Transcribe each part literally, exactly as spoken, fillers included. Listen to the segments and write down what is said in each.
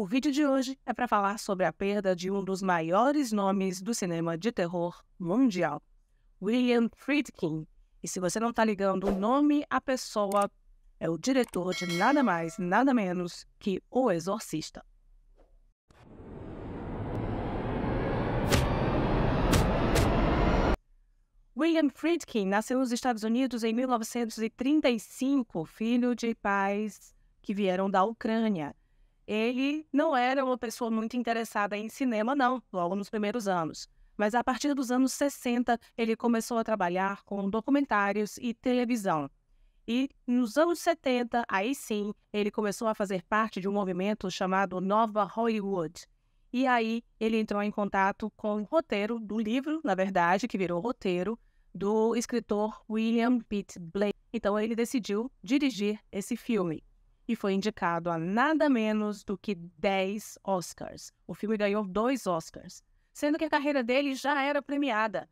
O vídeo de hoje é para falar sobre a perda de um dos maiores nomes do cinema de terror mundial, William Friedkin. E se você não tá ligando o nome, a pessoa é o diretor de nada mais, nada menos que O Exorcista. William Friedkin nasceu nos Estados Unidos em mil novecentos e trinta e cinco, filho de pais que vieram da Ucrânia. Ele não era uma pessoa muito interessada em cinema, não, logo nos primeiros anos. Mas a partir dos anos sessenta, ele começou a trabalhar com documentários e televisão. E nos anos setenta, aí sim, ele começou a fazer parte de um movimento chamado Nova Hollywood. E aí ele entrou em contato com o roteiro do livro, na verdade, que virou roteiro, do escritor William Peter Blatty. Então ele decidiu dirigir esse filme. E foi indicado a nada menos do que dez Oscars. O filme ganhou dois Oscars, sendo que a carreira dele já era premiada.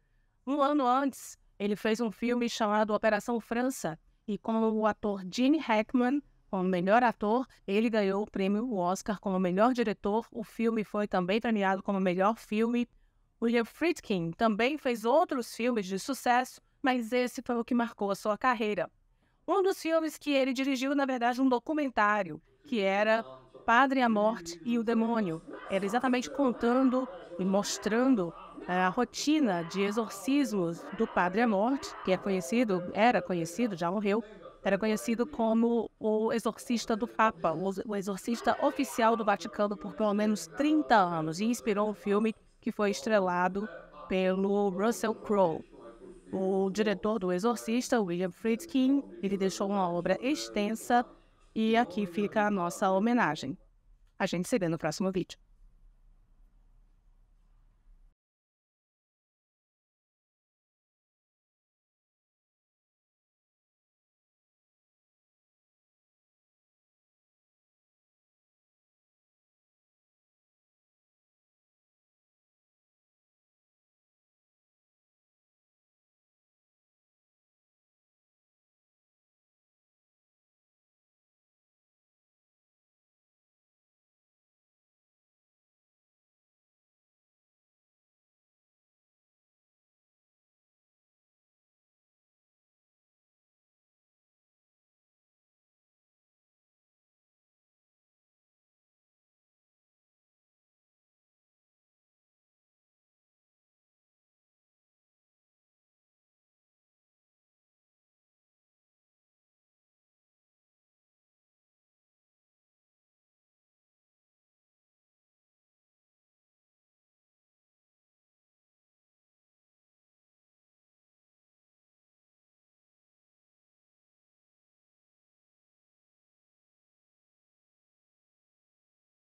Um ano antes, ele fez um filme chamado Operação França, e com o ator Gene Hackman, como melhor ator, ele ganhou o prêmio Oscar como melhor diretor. O filme foi também premiado como melhor filme. William Friedkin também fez outros filmes de sucesso, mas esse foi o que marcou a sua carreira. Um dos filmes que ele dirigiu, na verdade, um documentário, que era Padre à Morte e o Demônio. Era exatamente contando e mostrando a rotina de exorcismos do Padre à Morte, que é conhecido, era conhecido, já morreu, era conhecido como o exorcista do Papa, o exorcista oficial do Vaticano por pelo menos trinta anos, e inspirou um filme que foi estrelado pelo Russell Crowe. O diretor do Exorcista, William Friedkin, ele deixou uma obra extensa e aqui fica a nossa homenagem. A gente se vê no próximo vídeo.